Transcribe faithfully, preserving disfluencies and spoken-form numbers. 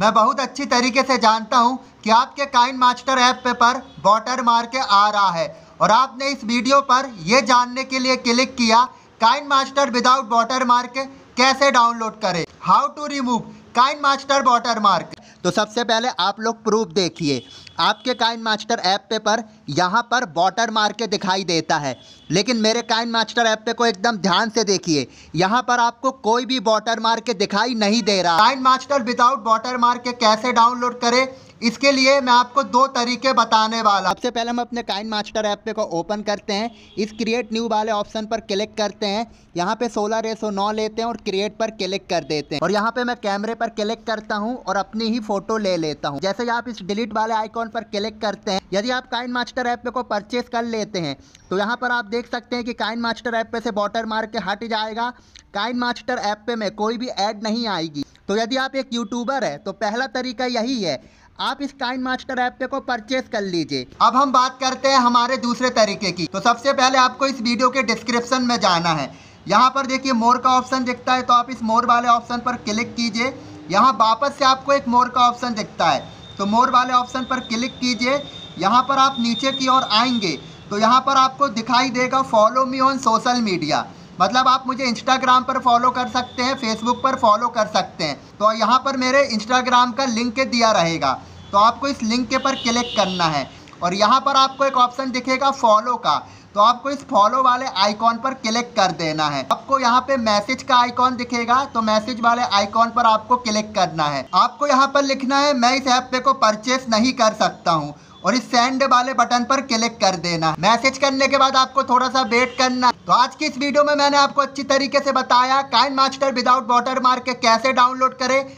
मैं बहुत अच्छी तरीके से जानता हूं कि आपके काइनमास्टर ऐप पर वाटरमार्क आ रहा है और आपने इस वीडियो पर यह जानने के लिए क्लिक किया काइनमास्टर विदाउट वाटरमार्क कैसे डाउनलोड करें, how to remove KineMaster watermark. तो सबसे पहले आप लोग प्रूफ देखिए, आपके काइनमास्टर ऐप पर यहाँ पर वाटरमार्क दिखाई देता है, लेकिन मेरे काइनमास्टर ऐप पे को एकदम ध्यान से देखिए, यहाँ पर आपको कोई भी वाटरमार्क दिखाई नहीं दे रहा। काइनमास्टर विदाउट वाटरमार्क कैसे डाउनलोड करें, इसके लिए मैं आपको दो तरीके बताने वाला। सबसे पहले हम अपने काइनमास्टर ऐप पे को ओपन करते हैं, इस क्रिएट न्यू वाले ऑप्शन पर क्लिक करते हैं, यहाँ पे सोलह रेसो नौ लेते हैं और क्रिएट पर क्लिक कर देते हैं। और यहाँ पे मैं कैमरे पर क्लिक करता हूँ और अपनी ही फोटो ले लेता हूँ। जैसे आप इस डिलीट वाले आइकॉन पर क्लिक करते हैं, यदि आप काइनमास्टर ऐप पे को परचेज कर लेते हैं तो यहाँ पर आप देख सकते हैं कि काइनमास्टर ऐप पे से वाटरमार्क हट जाएगा, काइनमास्टर ऐप पे में कोई भी ऐड नहीं आएगी। तो यदि आप एक यूट्यूबर है तो पहला तरीका यही है, आप इस काइनमास्टर ऐप पे को परचेज कर लीजिए। अब हम बात करते हैं हमारे दूसरे तरीके की। तो सबसे पहले आपको इस वीडियो के डिस्क्रिप्शन में जाना है, यहाँ पर देखिए मोर का ऑप्शन दिखता है, तो आप इस मोर वाले ऑप्शन पर क्लिक कीजिए। यहाँ वापस से आपको एक मोर का ऑप्शन दिखता है, तो मोर वाले ऑप्शन पर क्लिक कीजिए। यहाँ पर आप नीचे की ओर आएंगे तो यहाँ पर आपको दिखाई देगा follow me on social media, मतलब आप मुझे इंस्टाग्राम पर फॉलो कर सकते हैं, फेसबुक पर फॉलो कर सकते हैं। तो यहाँ पर मेरे इंस्टाग्राम का लिंक दिया रहेगा, तो आपको इस लिंक के पर क्लिक करना है और यहाँ पर आपको एक ऑप्शन दिखेगा फॉलो का, तो आपको इस फॉलो वाले आइकॉन पर क्लिक कर देना है। आपको यहाँ पे मैसेज का आइकॉन दिखेगा, तो मैसेज वाले आइकॉन पर आपको क्लिक करना है। आपको यहाँ पर लिखना है मैं इस ऐप पे को परचेस नहीं कर सकता हूँ और इस सेंड वाले बटन पर क्लिक कर देना। मैसेज करने के बाद आपको थोड़ा सा वेट करना। तो आज की इस वीडियो में मैंने आपको अच्छी तरीके से बताया काइनमास्टर विदाउट वाटरमार्क कैसे डाउनलोड करें।